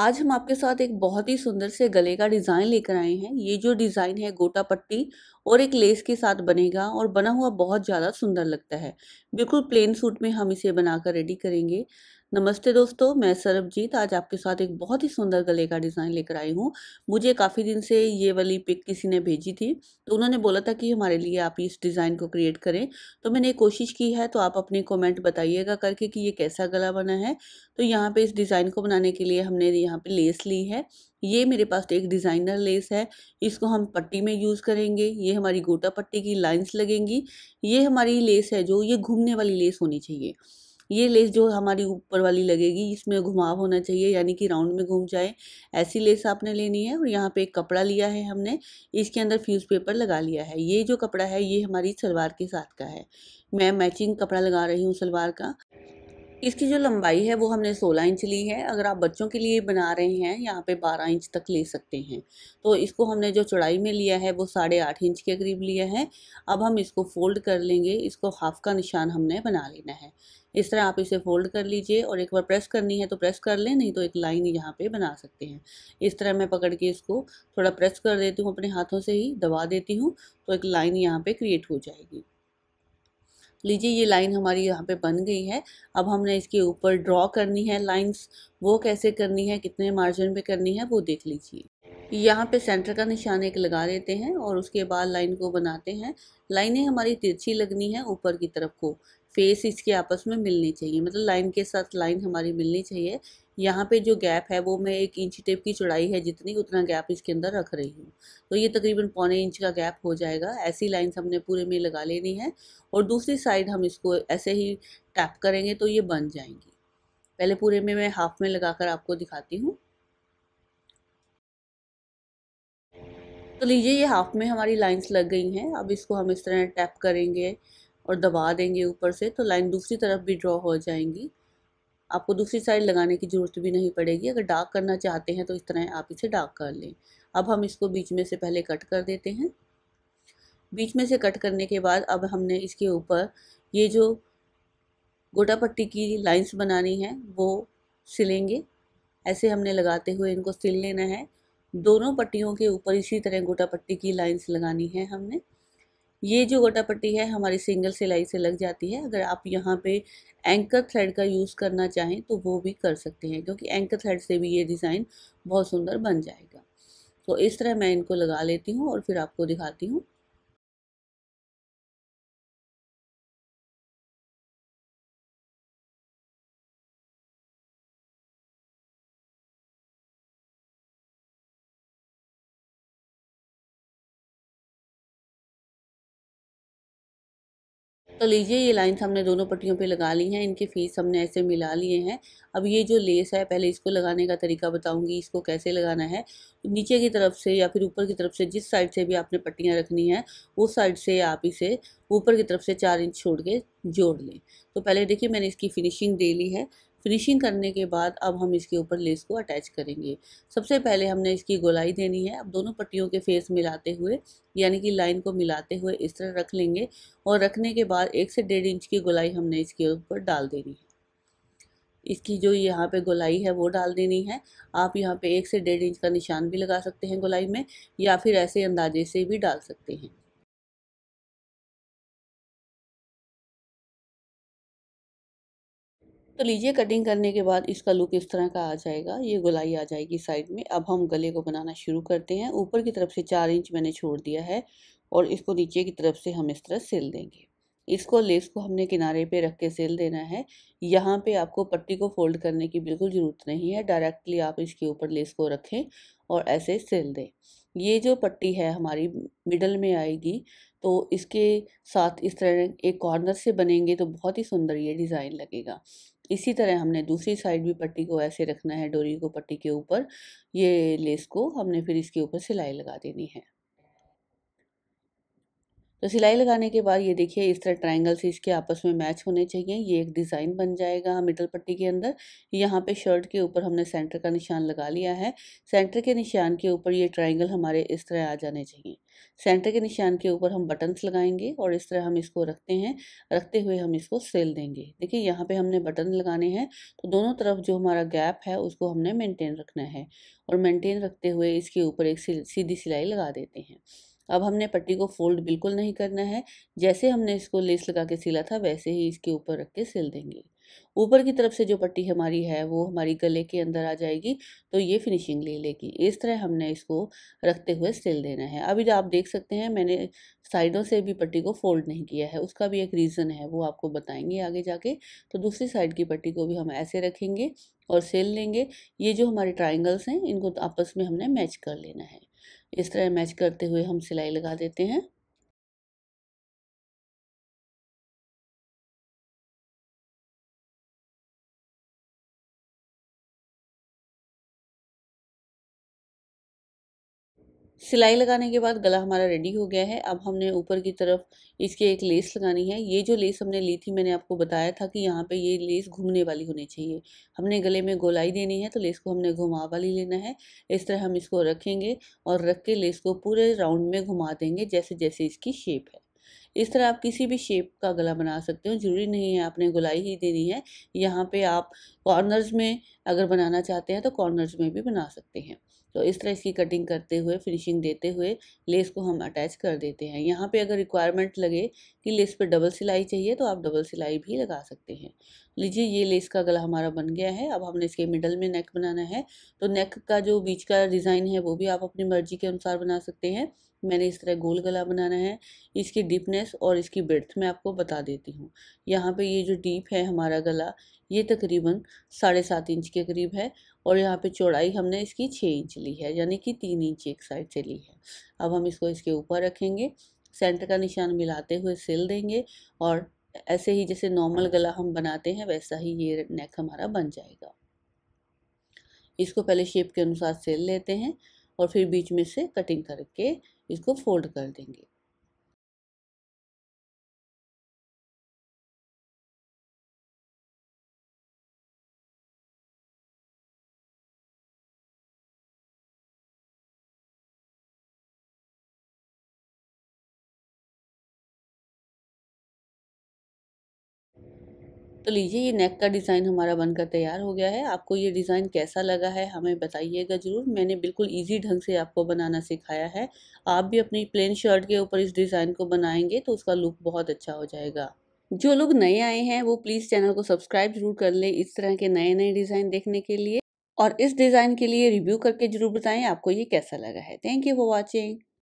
आज हम आपके साथ एक बहुत ही सुंदर से गले का डिज़ाइन लेकर आए हैं। ये जो डिज़ाइन है गोटा पट्टी और एक लेस के साथ बनेगा और बना हुआ बहुत ज़्यादा सुंदर लगता है। बिल्कुल प्लेन सूट में हम इसे बनाकर रेडी करेंगे। नमस्ते दोस्तों, मैं सरबजीत आज आपके साथ एक बहुत ही सुंदर गले का डिज़ाइन लेकर आई हूँ। मुझे काफ़ी दिन से ये वाली पिक किसी ने भेजी थी, तो उन्होंने बोला था कि हमारे लिए आप इस डिज़ाइन को क्रिएट करें। तो मैंने कोशिश की है, तो आप अपने कमेंट बताइएगा करके कि ये कैसा गला बना है। तो यहाँ पे इस डिज़ाइन को बनाने के लिए हमने यहाँ पे लेस ली है। ये मेरे पास एक डिज़ाइनर लेस है, इसको हम पट्टी में यूज़ करेंगे। ये हमारी गोटा पट्टी की लाइन्स लगेंगी। ये हमारी लेस है जो ये घूमने वाली लेस होनी चाहिए। ये लेस जो हमारी ऊपर वाली लगेगी इसमें घुमाव होना चाहिए, यानी कि राउंड में घूम जाए, ऐसी लेस आपने लेनी है। और यहाँ पे एक कपड़ा लिया है हमने, इसके अंदर फ्यूज़ पेपर लगा लिया है। ये जो कपड़ा है ये हमारी सलवार के साथ का है। मैं मैचिंग कपड़ा लगा रही हूँ सलवार का। इसकी जो लंबाई है वो हमने 16 इंच ली है। अगर आप बच्चों के लिए बना रहे हैं यहाँ पे 12 इंच तक ले सकते हैं। तो इसको हमने जो चौड़ाई में लिया है वो 8.5 इंच के करीब लिया है। अब हम इसको फोल्ड कर लेंगे। इसको हाफ का निशान हमने बना लेना है। इस तरह आप इसे फोल्ड कर लीजिए और एक बार प्रेस करनी है तो प्रेस कर लें, नहीं तो एक लाइन यहाँ पे बना सकते हैं। इस तरह मैं पकड़ के इसको थोड़ा प्रेस कर देती हूँ, अपने हाथों से ही दबा देती हूँ, तो एक लाइन यहाँ पे क्रिएट हो जाएगी। लीजिए ये लाइन हमारी यहाँ पे बन गई है। अब हमने इसके ऊपर ड्रॉ करनी है लाइंस। वो कैसे करनी है, कितने मार्जिन पे करनी है वो देख लीजिए। यहाँ पे सेंटर का निशान एक लगा देते हैं और उसके बाद लाइन को बनाते हैं। लाइनें हमारी तिरछी लगनी है ऊपर की तरफ को, फेस इसके आपस में मिलनी चाहिए, मतलब लाइन के साथ लाइन हमारी मिलनी चाहिए। यहाँ पे जो गैप है वो मैं 1 इंच टेप की चौड़ाई है जितनी, उतना गैप इसके अंदर रख रही हूँ। तो ये तकरीबन 1.25 इंच का गैप हो जाएगा। ऐसी लाइन हमने पूरे में लगा लेनी है और दूसरी साइड हम इसको ऐसे ही टैप करेंगे तो ये बन जाएंगी। पहले पूरे में मैं हाफ में लगा कर आपको दिखाती हूँ। तो लीजिए ये हाफ में हमारी लाइन्स लग गई हैं। अब इसको हम इस तरह टैप करेंगे और दबा देंगे ऊपर से, तो लाइन दूसरी तरफ भी ड्रॉ हो जाएंगी। आपको दूसरी साइड लगाने की ज़रूरत भी नहीं पड़ेगी। अगर डार्क करना चाहते हैं तो इस तरह आप इसे डार्क कर लें। अब हम इसको बीच में से पहले कट कर देते हैं। बीच में से कट करने के बाद अब हमने इसके ऊपर ये जो गोटा पट्टी की लाइंस बनानी है वो सिलेंगे। ऐसे हमने लगाते हुए इनको सिल लेना है। दोनों पट्टियों के ऊपर इसी तरह गोटा पट्टी की लाइंस लगानी है हमने। ये जो गोटा पट्टी है हमारी सिंगल सिलाई से लग जाती है। अगर आप यहाँ पे एंकर थ्रेड का यूज़ करना चाहें तो वो भी कर सकते हैं, क्योंकि एंकर थ्रेड से भी ये डिज़ाइन बहुत सुंदर बन जाएगा। तो इस तरह मैं इनको लगा लेती हूँ और फिर आपको दिखाती हूँ। तो लीजिए ये लाइन हमने दोनों पट्टियों पे लगा ली हैं। इनके फेस हमने ऐसे मिला लिए हैं। अब ये जो लेस है पहले इसको लगाने का तरीका बताऊंगी, इसको कैसे लगाना है। नीचे की तरफ से या फिर ऊपर की तरफ से, जिस साइड से भी आपने पट्टियां रखनी है उस साइड से आप इसे ऊपर की तरफ से 4 इंच छोड़ के जोड़ लें। तो पहले देखिए मैंने इसकी फिनिशिंग दे ली है। फिनिशिंग करने के बाद अब हम इसके ऊपर लेस को अटैच करेंगे। सबसे पहले हमने इसकी गोलाई देनी है। अब दोनों पट्टियों के फेस मिलाते हुए, यानी कि लाइन को मिलाते हुए इस तरह रख लेंगे और रखने के बाद 1 से 1.5 इंच की गोलाई हमने इसके ऊपर डाल देनी है। इसकी जो यहाँ पे गोलाई है वो डाल देनी है। आप यहाँ पे 1 से 1.5 इंच का निशान भी लगा सकते हैं गोलाई में, या फिर ऐसे अंदाजे से भी डाल सकते हैं। तो लीजिए कटिंग करने के बाद इसका लुक इस तरह का आ जाएगा। ये गोलाई आ जाएगी साइड में। अब हम गले को बनाना शुरू करते हैं। ऊपर की तरफ से 4 इंच मैंने छोड़ दिया है और इसको नीचे की तरफ से हम इस तरह सिल देंगे। इसको लेस को हमने किनारे पे रख के सिल देना है। यहाँ पे आपको पट्टी को फोल्ड करने की बिल्कुल ज़रूरत नहीं है। डायरेक्टली आप इसके ऊपर लेस को रखें और ऐसे सिल दें। ये जो पट्टी है हमारी मिडल में आएगी, तो इसके साथ इस तरह एक कॉर्नर से बनेंगे तो बहुत ही सुंदर ये डिज़ाइन लगेगा। इसी तरह हमने दूसरी साइड भी पट्टी को ऐसे रखना है, डोरी को पट्टी के ऊपर। ये लेस को हमने फिर इसके ऊपर सिलाई लगा देनी है। तो सिलाई लगाने के बाद ये देखिए इस तरह ट्रायंगल से इसके आपस में मैच होने चाहिए। ये एक डिज़ाइन बन जाएगा मिडल पट्टी के अंदर। यहाँ पे शर्ट के ऊपर हमने सेंटर का निशान लगा लिया है। सेंटर के निशान के ऊपर ये ट्रायंगल हमारे इस तरह आ जाने चाहिए। सेंटर के निशान के ऊपर हम बटन्स लगाएंगे और इस तरह हम इसको रखते हैं, रखते हुए हम इसको सेल देंगे। देखिए यहाँ पे हमने बटन लगाने हैं, तो दोनों तरफ जो हमारा गैप है उसको हमने मेंटेन रखना है और मेंटेन रखते हुए इसके ऊपर एक सीधी सिलाई लगा देते हैं। अब हमने पट्टी को फोल्ड बिल्कुल नहीं करना है, जैसे हमने इसको लेस लगा के सिला था वैसे ही इसके ऊपर रख के सिल देंगे। ऊपर की तरफ से जो पट्टी हमारी है वो हमारी गले के अंदर आ जाएगी, तो ये फिनिशिंग ले लेगी। इस तरह हमने इसको रखते हुए सिल देना है। अभी आप देख सकते हैं मैंने साइडों से भी पट्टी को फोल्ड नहीं किया है, उसका भी एक रीज़न है, वो आपको बताएंगे आगे जाके। तो दूसरी साइड की पट्टी को भी हम ऐसे रखेंगे और सिल लेंगे। ये जो हमारे ट्राइंगल्स हैं इनको आपस में हमने मैच कर लेना है। इस तरह मैच करते हुए हम सिलाई लगा देते हैं। सिलाई लगाने के बाद गला हमारा रेडी हो गया है। अब हमने ऊपर की तरफ इसके एक लेस लगानी है। ये जो लेस हमने ली थी, मैंने आपको बताया था कि यहाँ पे ये लेस घूमने वाली होनी चाहिए। हमने गले में गोलाई देनी है, तो लेस को हमने घुमा वाली लेना है। इस तरह हम इसको रखेंगे और रख के लेस को पूरे राउंड में घुमा देंगे, जैसे जैसे इसकी शेप है। इस तरह आप किसी भी शेप का गला बना सकते हो, जरूरी नहीं है आपने गोलाई ही देनी है। यहाँ पे आप कॉर्नर्स में अगर बनाना चाहते हैं तो कॉर्नर्स में भी बना सकते हैं। तो इस तरह इसकी कटिंग करते हुए, फिनिशिंग देते हुए लेस को हम अटैच कर देते हैं। यहाँ पे अगर रिक्वायरमेंट लगे कि लेस पे डबल सिलाई चाहिए तो आप डबल सिलाई भी लगा सकते हैं। लीजिए, ये लेस का गला हमारा बन गया है। अब हमने इसके मिडल में नेक बनाना है, तो नेक का जो बीच का डिज़ाइन है वो भी आप अपनी मर्जी के अनुसार बना सकते हैं। मैंने इस तरह गोल गला बनाना है। इसकी डीपनेस और इसकी ब्रेड्थ मैं आपको बता देती हूँ। यहाँ पे ये जो डीप है हमारा गला, ये तकरीबन 7.5 इंच के करीब है और यहाँ पे चौड़ाई हमने इसकी 6 इंच ली है, यानी कि 3 इंच एक साइड से ली है। अब हम इसको इसके ऊपर रखेंगे, सेंटर का निशान मिलाते हुए सिल देंगे और ऐसे ही जैसे नॉर्मल गला हम बनाते हैं वैसा ही ये नेक हमारा बन जाएगा। इसको पहले शेप के अनुसार सिल लेते हैं और फिर बीच में से कटिंग करके इसको फोल्ड कर देंगे। तो लीजिए, ये नेक का डिज़ाइन हमारा बनकर तैयार हो गया है। आपको ये डिज़ाइन कैसा लगा है हमें बताइएगा ज़रूर। मैंने बिल्कुल इजी ढंग से आपको बनाना सिखाया है। आप भी अपनी प्लेन शर्ट के ऊपर इस डिज़ाइन को बनाएंगे तो उसका लुक बहुत अच्छा हो जाएगा। जो लोग नए आए हैं वो प्लीज़ चैनल को सब्सक्राइब जरूर कर लें इस तरह के नए नए डिज़ाइन देखने के लिए, और इस डिज़ाइन के लिए रिव्यू करके ज़रूर बताएँ आपको ये कैसा लगा है। Thank you for watching.